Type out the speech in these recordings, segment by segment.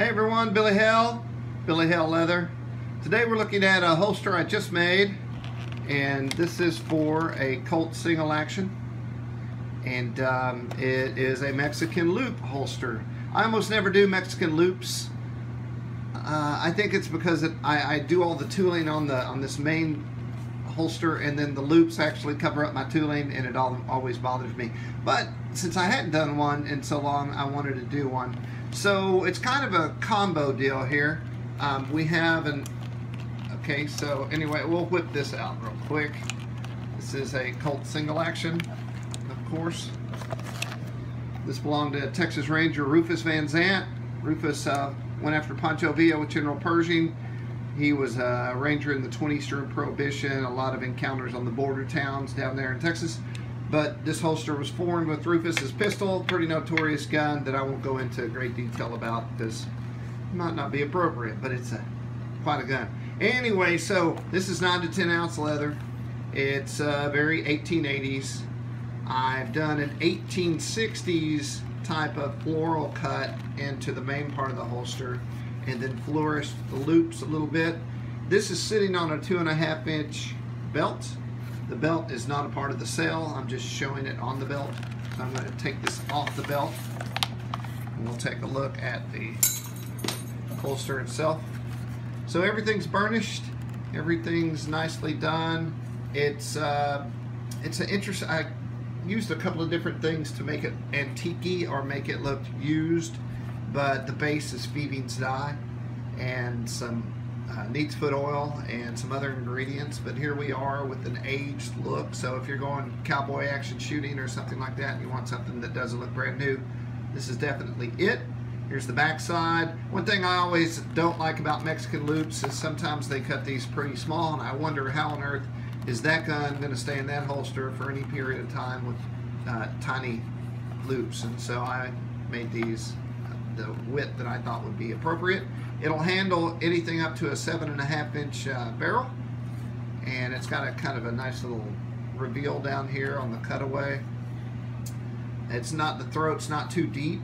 Hey everyone, Billy Hell, Billy Hell Leather. Today we're looking at a holster I just made, and this is for a Colt single action, and it is a Mexican loop holster. I almost never do Mexican loops. I think it's because I do all the tooling on this main holster, and then the loops actually cover up my tooling, and it always bothers me. But since I hadn't done one in so long, I wanted to do one. So it's kind of a combo deal here. We have okay, so anyway, we'll whip this out real quick. This is a Colt single action, of course. This belonged to Texas Ranger Rufus Van Zant. Rufus went after Pancho Villa with General Pershing. He was a ranger in the 20s during Prohibition, a lot of encounters on the border towns down there in Texas. But this holster was formed with Rufus's pistol, pretty notorious gun that I won't go into great detail about because it might not be appropriate, but it's quite a gun. Anyway, so this is 9 to 10 ounce leather. It's very 1880s. I've done an 1860s type of floral cut into the main part of the holster and then flourished the loops a little bit. This is sitting on a 2.5-inch belt. The belt is not a part of the sail. I'm just showing it on the belt. So I'm going to take this off the belt, and we'll take a look at the holster itself. So everything's burnished. Everything's nicely done. It's an interesting. I used a couple of different things to make it antique-y or make it look used, but the base is Phoebe's dye and some Neatsfoot oil and some other ingredients, but here we are with an aged look. So if you're going cowboy action shooting or something like that and you want something that doesn't look brand new, this is definitely it. Here's the back side. One thing I always don't like about Mexican loops is sometimes they cut these pretty small, and I wonder how on earth is that gun going to stay in that holster for any period of time with tiny loops. And so I made these the width that I thought would be appropriate. It'll handle anything up to a 7.5-inch barrel, and it's got a kind of a nice little reveal down here on the cutaway. It's not, the throat's not too deep,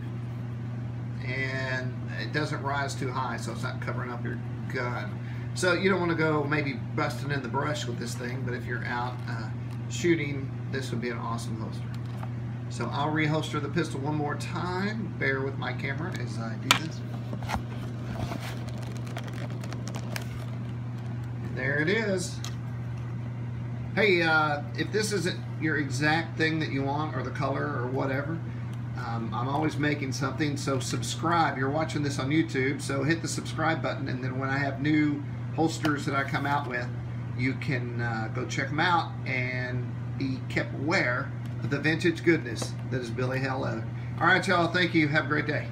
and it doesn't rise too high, so it's not covering up your gun. So you don't want to go maybe busting in the brush with this thing, but if you're out shooting, this would be an awesome holster. So I'll reholster the pistol one more time. Bear with my camera as I do this. And there it is. Hey, if this isn't your exact thing that you want, or the color or whatever, I'm always making something, so subscribe. You're watching this on YouTube, so hit the subscribe button, and then when I have new holsters that I come out with, you can go check them out and be kept aware of the vintage goodness that is Billy Hell Leather. All right, y'all. Thank you. Have a great day.